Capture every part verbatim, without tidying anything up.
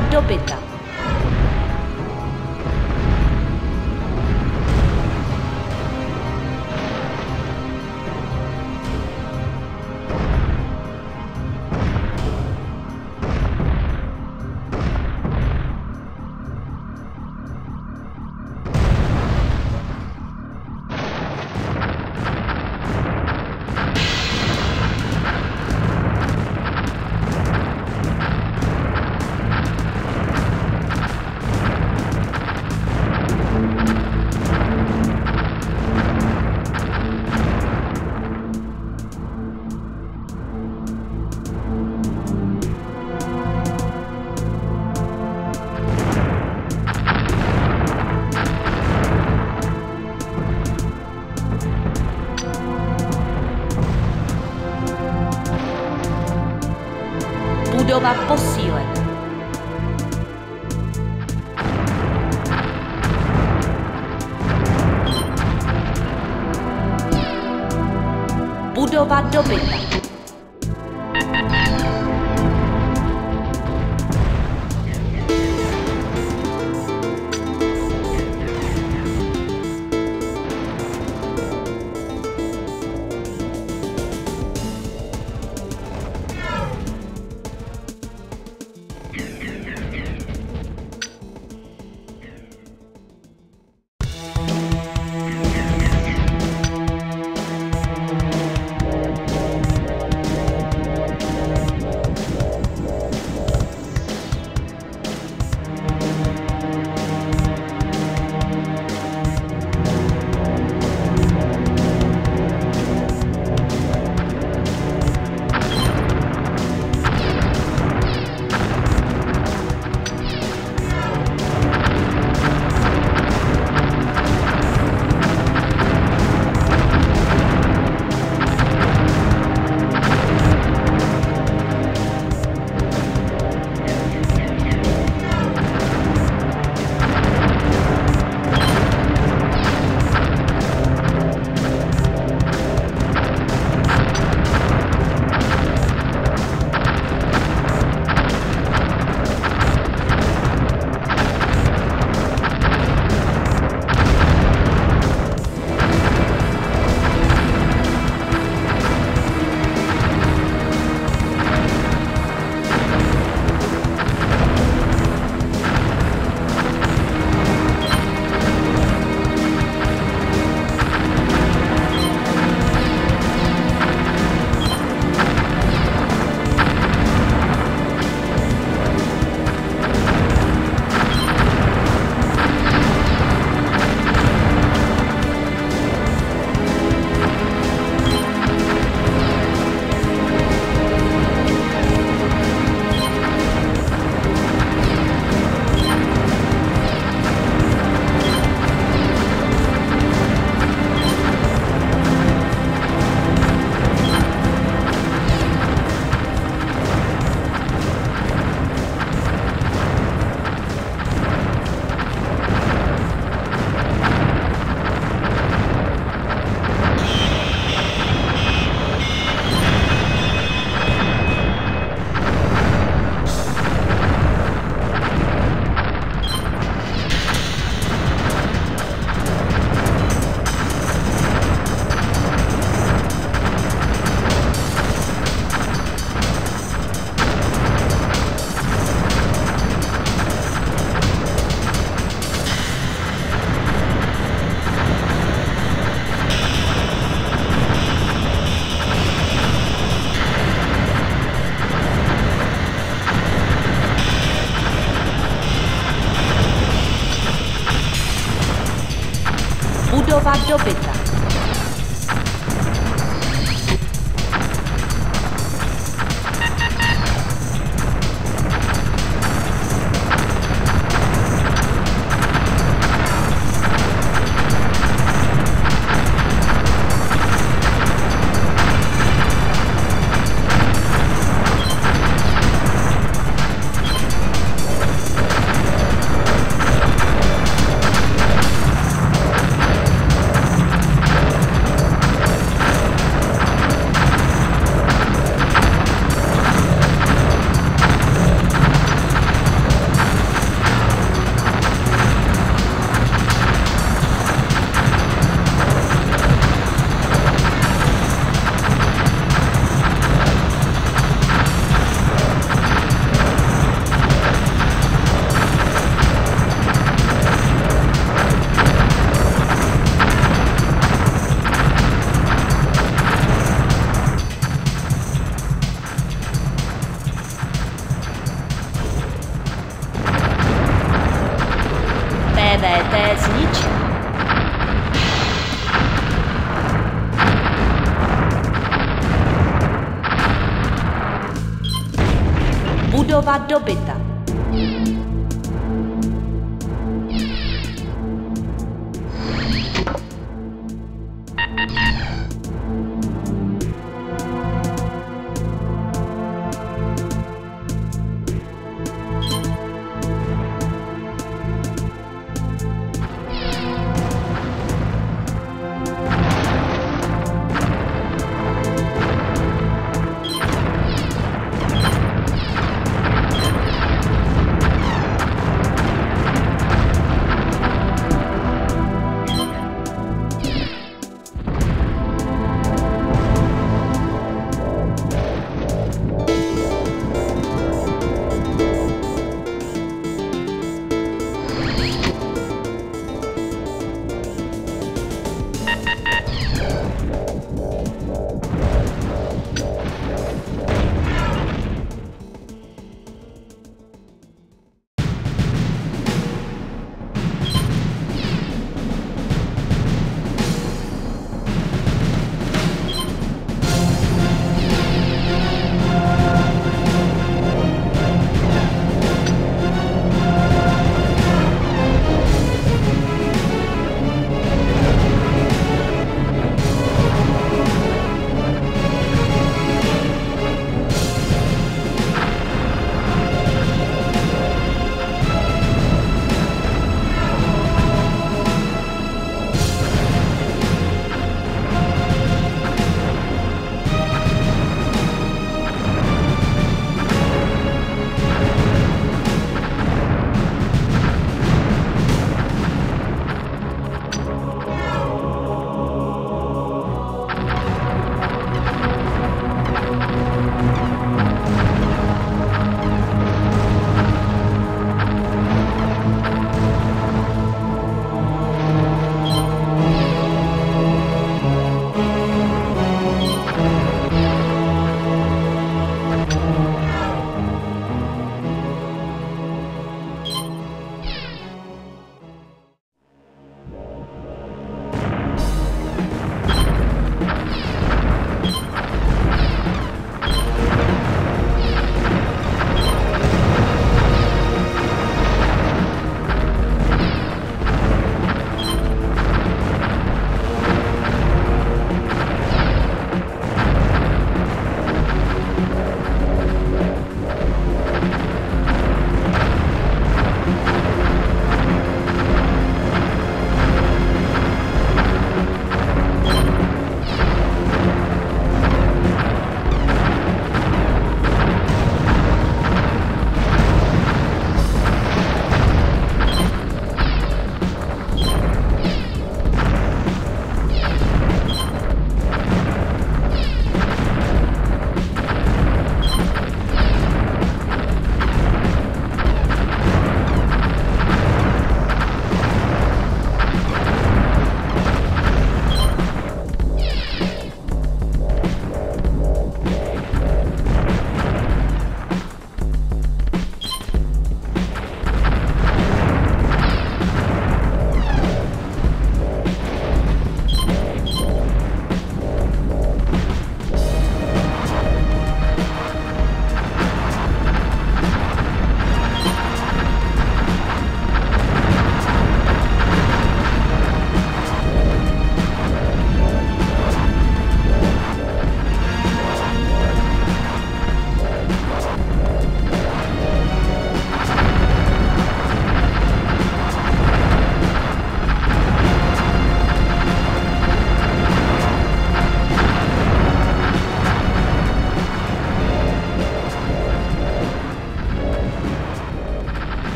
byla dobyta. Budova posílena. Budova dobyta. Budova dobyta. Bez ničeho. Budova dobyta.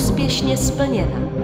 úspěšně splněna.